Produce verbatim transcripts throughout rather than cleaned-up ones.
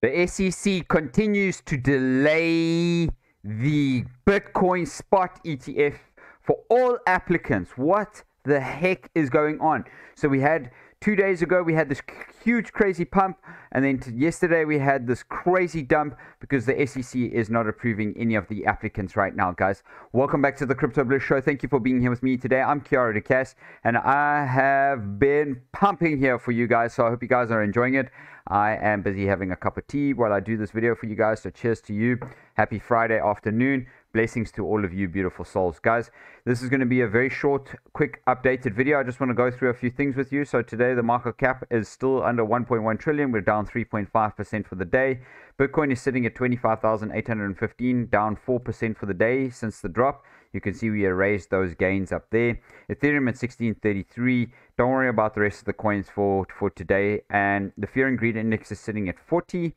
The S E C continues to delay the Bitcoin spot E T F for all applicants. What the heck is going on? So we had two days ago, we had this huge crazy pump, and then yesterday we had this crazy dump because the S E C is not approving any of the applicants right now, guys. Welcome back to the Crypto Bliss Show. Thank you for being here with me today. I'm Kiara Ducasse, and I have been pumping here for you guys, so I hope you guys are enjoying it. I am busy having a cup of tea while I do this video for you guys, so cheers to you. Happy Friday afternoon. Blessings to all of you beautiful souls. Guys, this is going to be a very short, quick, updated video. I just want to go through a few things with you. So today, the market cap is still under one point one trillion. We're down three point five percent for the day. Bitcoin is sitting at twenty-five thousand eight hundred fifteen, down four percent for the day since the drop. You can see we erased those gains up there. Ethereum at sixteen thirty-three. Don't worry about the rest of the coins for, for today. And the Fear and Greed Index is sitting at forty.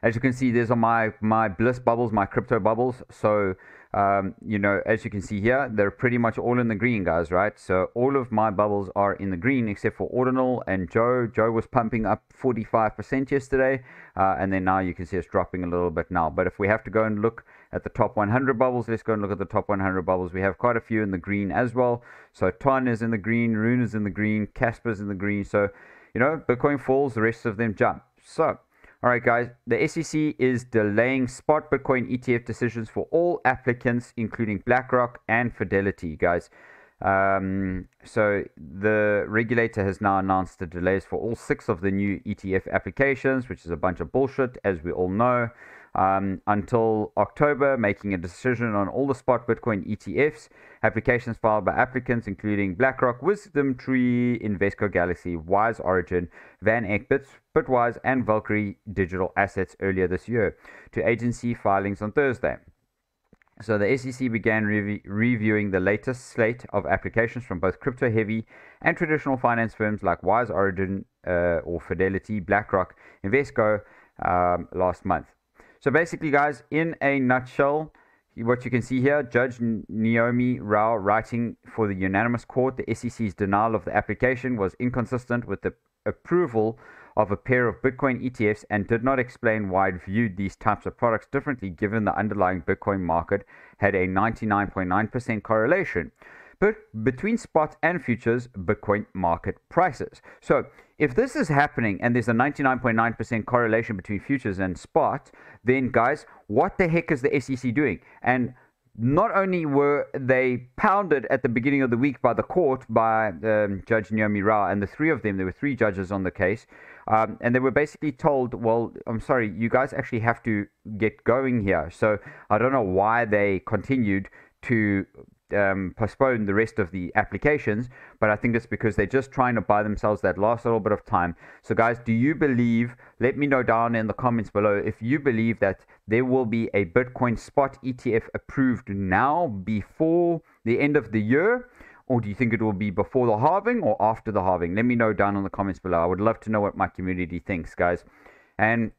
As you can see, these are my, my bliss bubbles, my crypto bubbles. So, um, you know, as you can see here, they're pretty much all in the green, guys, right? So all of my bubbles are in the green except for Ordinal and Joe. Joe was pumping up forty-five percent yesterday. Uh, and then now you can see it's dropping a little bit now. But if we have to go and look at the top one hundred bubbles, let's go and look at the top one hundred bubbles. We have quite a few in the green as well. So Ton is in the green, Rune is in the green, Casper's in the green. So, you know, Bitcoin falls, the rest of them jump. So... all right, guys, the S E C is delaying spot Bitcoin E T F decisions for all applicants, including BlackRock and Fidelity, guys. Um, so the regulator has now announced the delays for all six of the new E T F applications, which is a bunch of bullshit, as we all know, um, until October, making a decision on all the spot Bitcoin E T Fs. Applications filed by applicants, including BlackRock, Wisdom Tree, Invesco, Galaxy, Wise Origin, VanEck, Bits, BitWise, and Valkyrie Digital Assets earlier this year, to agency filings on Thursday. So the S E C began re reviewing the latest slate of applications from both crypto-heavy and traditional finance firms like Wise Origin uh, or Fidelity, BlackRock, Invesco um, last month. So basically, guys, in a nutshell, what you can see here, Judge Naomi Rao writing for the unanimous court, the S E C's denial of the application was inconsistent with the approval of a pair of Bitcoin E T Fs and did not explain why it viewed these types of products differently, given the underlying Bitcoin market had a ninety-nine point nine percent correlation but between spot and futures Bitcoin market prices. So if this is happening and there's a ninety-nine point nine percent correlation between futures and spot, then guys, what the heck is the S E C doing? And not only were they pounded at the beginning of the week by the court, by um, Judge Naomi Rao, and the three of them, there were three judges on the case, um, and they were basically told, well, I'm sorry, you guys actually have to get going here. So I don't know why they continued to um, postpone the rest of the applications, but I think it's because they're just trying to buy themselves that last little bit of time. So guys, do you believe, let me know down in the comments below, if you believe that there will be a Bitcoin spot E T F approved now before the end of the year, or do you think it will be before the halving or after the halving? Let me know down in the comments below. I would love to know what my community thinks, guys. And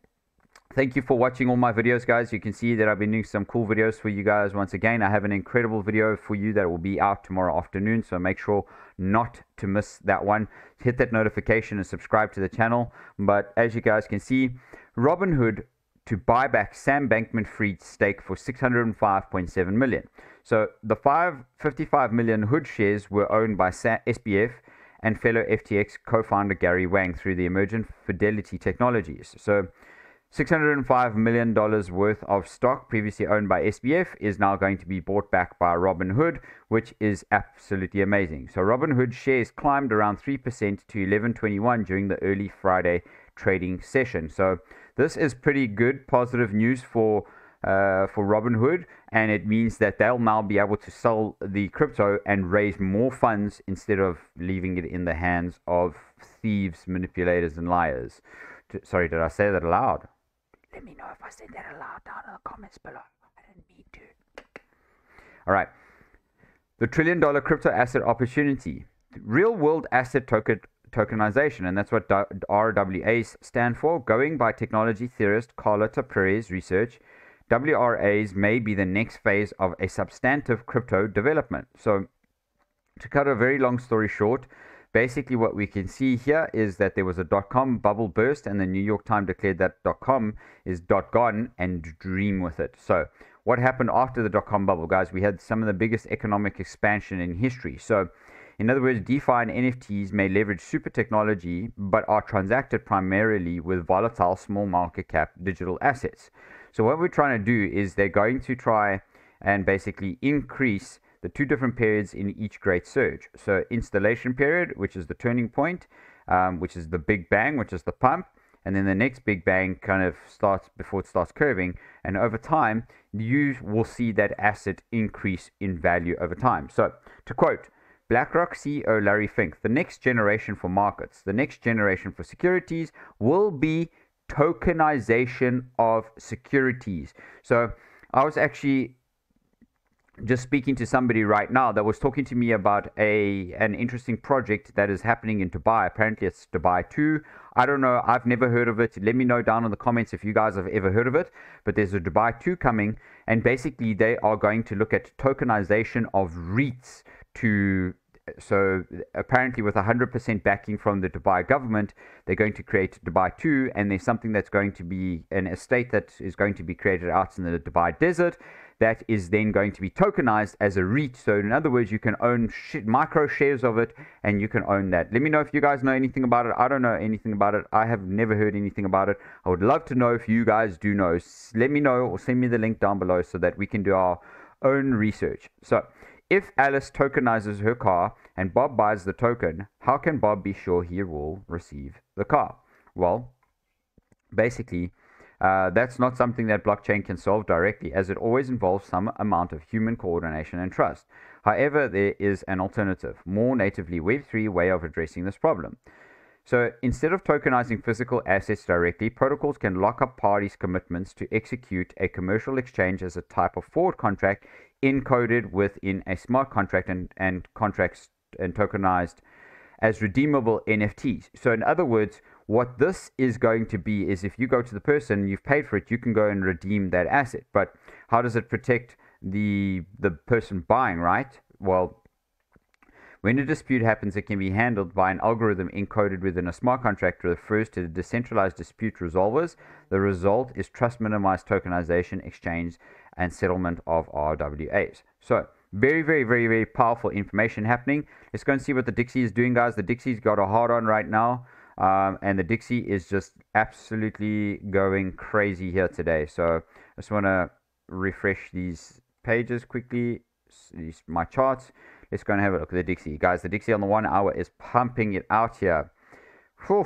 thank you for watching all my videos, guys. You can see that I've been doing some cool videos for you guys. Once again, I have an incredible video for you that will be out tomorrow afternoon, so make sure not to miss that one. Hit that notification and subscribe to the channel. But as you guys can see, Robinhood to buy back Sam Bankman-Fried's stake for six hundred five point seven million. So the five hundred fifty-five million Hood shares were owned by S B F and fellow F T X co-founder Gary Wang through the Emergent Fidelity Technologies. So six hundred five million dollars worth of stock previously owned by S B F is now going to be bought back by Robinhood, which is absolutely amazing. So Robinhood shares climbed around three percent to eleven twenty-one during the early Friday trading session. So this is pretty good, positive news for uh, for Robinhood, and it means that they'll now be able to sell the crypto and raise more funds instead of leaving it in the hands of thieves, manipulators, and liars. T- sorry, did I say that aloud? Let me know if I said that aloud down in the comments below. I didn't mean to. All right. The trillion dollar crypto asset opportunity. Real world asset token tokenization. And that's what R W As stand for. Going by technology theorist Carla Tapiri's research, W R As may be the next phase of a substantive crypto development. So to cut a very long story short, basically what we can see here is that there was a dot-com bubble burst, and the New York Times declared that dot-com is dot-gone and dream with it. So what happened after the dot-com bubble, guys? We had some of the biggest economic expansion in history. So in other words, DeFi and N F Ts may leverage super technology, but are transacted primarily with volatile small market cap digital assets. So what we're trying to do is they're going to try and basically increase the two different periods in each great surge. So installation period, which is the turning point, um, which is the big bang, which is the pump, and then the next big bang kind of starts before it starts curving. And over time, you will see that asset increase in value over time. So to quote BlackRock C E O Larry Fink, the next generation for markets, the next generation for securities will be tokenization of securities. So I was actually just speaking to somebody right now that was talking to me about a an interesting project that is happening in Dubai. Apparently it's Dubai two. I don't know. I've never heard of it. Let me know down in the comments if you guys have ever heard of it. But there's a Dubai two coming, and basically they are going to look at tokenization of REITs to... So apparently with one hundred percent backing from the Dubai government, they're going to create Dubai two, and there's something that's going to be an estate that is going to be created out in the Dubai desert that is then going to be tokenized as a REIT. So in other words, you can own micro shares of it, and you can own that. Let me know if you guys know anything about it. I don't know anything about it. I have never heard anything about it. I would love to know if you guys do know. Let me know, or send me the link down below so that we can do our own research. So if Alice tokenizes her car and Bob buys the token, how can Bob be sure he will receive the car? Well, basically, uh, that's not something that blockchain can solve directly, as it always involves some amount of human coordination and trust. However, there is an alternative, more natively Web three way of addressing this problem. So instead of tokenizing physical assets directly, protocols can lock up parties' commitments to execute a commercial exchange as a type of forward contract encoded within a smart contract and, and contracts and tokenized as redeemable N F Ts. So in other words, what this is going to be is if you go to the person, you've paid for it, you can go and redeem that asset. But how does it protect the, the person buying, right? Well, when a dispute happens, it can be handled by an algorithm encoded within a smart contract that refers to the decentralized dispute resolvers. The result is trust-minimized tokenization, exchange, and settlement of R W As. So very, very, very, very powerful information happening. Let's go and see what the Dixie is doing, guys. The Dixie's got a hard on right now, um, and the Dixie is just absolutely going crazy here today. So I just want to refresh these pages quickly, these, my charts. Let's go and have a look at the Dixie. Guys, the Dixie on the one hour is pumping it out here. Whew.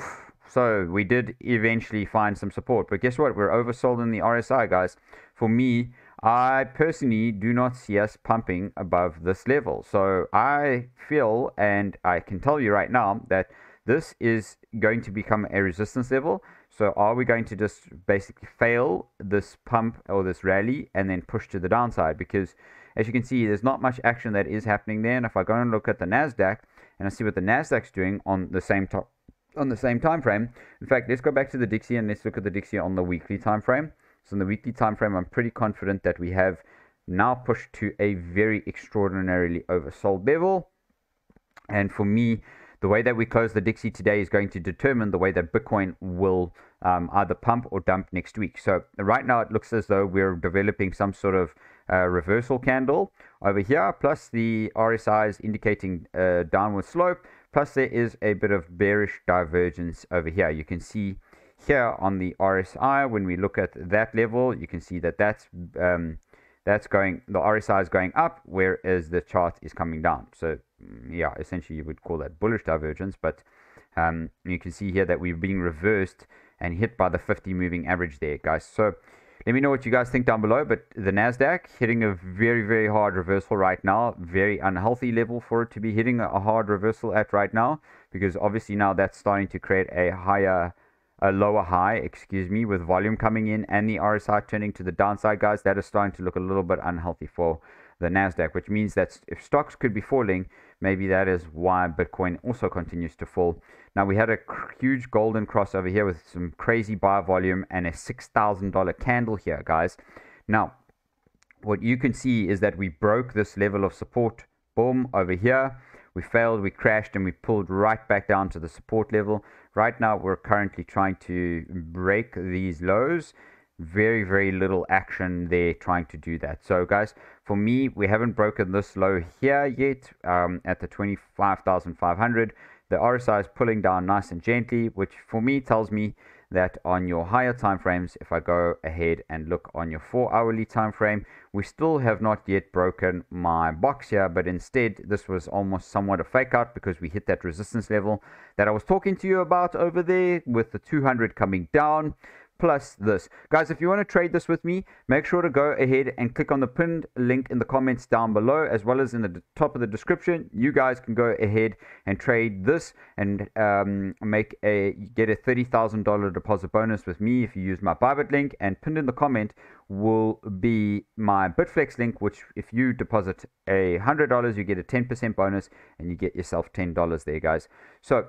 So we did eventually find some support. But guess what? We're oversold in the R S I, guys. For me, I personally do not see us pumping above this level. So I feel, and I can tell you right now, that this is going to become a resistance level. So are we going to just basically fail this pump or this rally and then push to the downside? Because as you can see, there's not much action that is happening there. And if I go and look at the Nasdaq and I see what the Nasdaq's doing on the same top, on the same time frame. In fact, let's go back to the Dixie and let's look at the Dixie on the weekly time frame. So in the weekly time frame, I'm pretty confident that we have now pushed to a very extraordinarily oversold level. And for me, the way that we close the Dixie today is going to determine the way that Bitcoin will um, either pump or dump next week. So right now, it looks as though we're developing some sort of Uh, reversal candle over here, plus the R S I is indicating a downward slope, plus there is a bit of bearish divergence over here. You can see here on the R S I, when we look at that level, you can see that that's um, that's going, the R S I is going up, whereas the chart is coming down. So yeah, essentially you would call that bullish divergence, but um, you can see here that we're being reversed and hit by the fifty moving average there, guys. So let me know what you guys think down below, but the Nasdaq hitting a very, very hard reversal right now. Very unhealthy level for it to be hitting a hard reversal at right now, because obviously now that's starting to create a higher, a lower high, excuse me, with volume coming in and the R S I turning to the downside, guys. That is starting to look a little bit unhealthy for the Nasdaq, which means that if stocks could be falling, maybe that is why Bitcoin also continues to fall. Now, we had a huge golden cross over here with some crazy buy volume and a six thousand dollar candle here, guys. Now, what you can see is that we broke this level of support, boom, over here. We failed, we crashed, and we pulled right back down to the support level. Right now, we're currently trying to break these lows. Very, very little action there trying to do that. So guys, for me, we haven't broken this low here yet um, at the twenty-five thousand five hundred. The R S I is pulling down nice and gently, which for me tells me that on your higher time frames, if I go ahead and look on your four hourly time frame, we still have not yet broken my box here, but instead this was almost somewhat a fake out because we hit that resistance level that I was talking to you about over there with the two hundred coming down plus this. Guys, if you want to trade this with me, make sure to go ahead and click on the pinned link in the comments down below, as well as in the top of the description. You guys can go ahead and trade this and um, make a get a thirty thousand dollar deposit bonus with me if you use my Bybit link, and pinned in the comment will be my Bitflex link, which if you deposit a hundred dollars you get a ten percent bonus and you get yourself ten dollars there, guys. So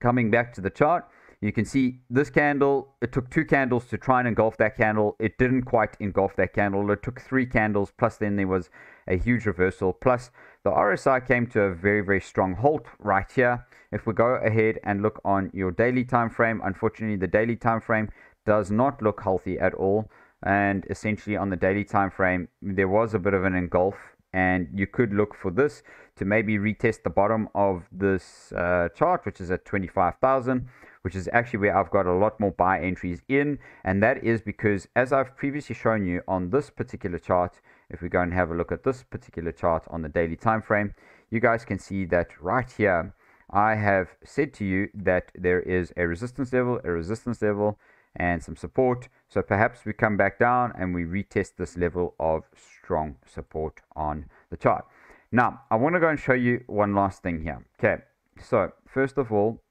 coming back to the chart, you can see this candle, it took two candles to try and engulf that candle. It didn't quite engulf that candle. It took three candles, plus then there was a huge reversal. Plus the R S I came to a very, very strong halt right here. If we go ahead and look on your daily time frame, unfortunately, the daily time frame does not look healthy at all. And essentially on the daily time frame, there was a bit of an engulf. And you could look for this to maybe retest the bottom of this uh, chart, which is at twenty-five thousand, which is actually where I've got a lot more buy entries in. And that is because, as I've previously shown you on this particular chart, if we go and have a look at this particular chart on the daily time frame, you guys can see that right here, I have said to you that there is a resistance level, a resistance level, and some support. So perhaps we come back down and we retest this level of strong support on the chart. Now, I want to go and show you one last thing here. Okay, so first of all,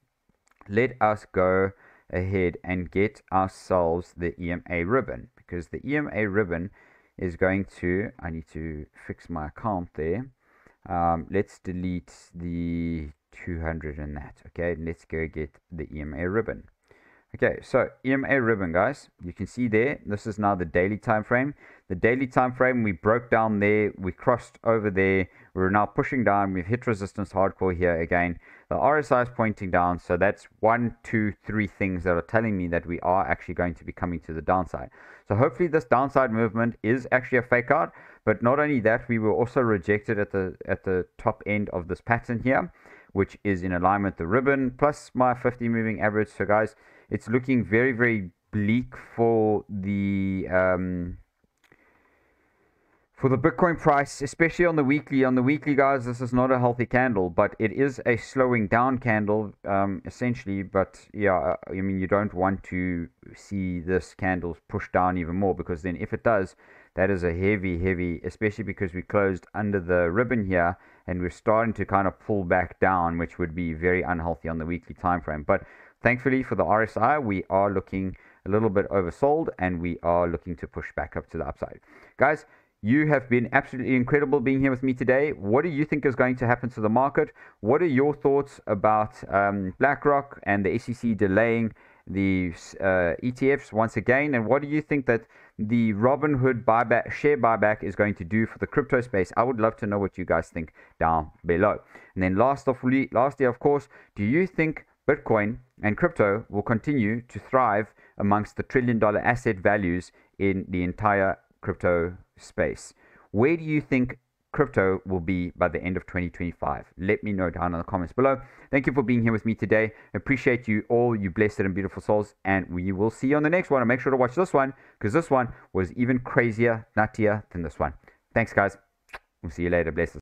let us go ahead and get ourselves the E M A ribbon, because the E M A ribbon is going to, I need to fix my account there. Um, let's delete the two hundred and that, okay? Let's go get the E M A ribbon. Okay, so E M A ribbon, guys, you can see there, this is now the daily time frame. The daily time frame, we broke down there, we crossed over there, we're now pushing down, we've hit resistance hardcore here again. The R S I is pointing down, so that's one, two, three things that are telling me that we are actually going to be coming to the downside. So hopefully this downside movement is actually a fake out, but not only that, we were also rejected at the, at the top end of this pattern here, which is in alignment with the ribbon, plus my fifty moving average. So guys, it's looking very, very bleak for the um, for the Bitcoin price, especially on the weekly. On the weekly, guys, this is not a healthy candle, but it is a slowing down candle, um, essentially. But yeah, I mean, you don't want to see this candle push down even more, because then if it does, that is a heavy, heavy, especially because we closed under the ribbon here and we're starting to kind of pull back down, which would be very unhealthy on the weekly time frame. But thankfully for the R S I, we are looking a little bit oversold and we are looking to push back up to the upside. Guys, you have been absolutely incredible being here with me today. What do you think is going to happen to the market? What are your thoughts about um, BlackRock and the S E C delaying these uh, E T Fs once again? And what do you think that the Robinhood buyback, share buyback is going to do for the crypto space? I would love to know what you guys think down below. And then last of, lastly, of course, do you think Bitcoin and crypto will continue to thrive amongst the trillion dollar asset values in the entire crypto space? Where do you think crypto will be by the end of twenty twenty-five? Let me know down in the comments below. Thank you for being here with me today. Appreciate you all, you blessed and beautiful souls, and we will see you on the next one. And make sure to watch this one, because this one was even crazier, nuttier than this one. Thanks, guys. We'll see you later. Blessings.